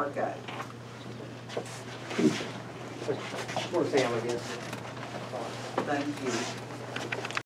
park guy. More family, yes. Thank you.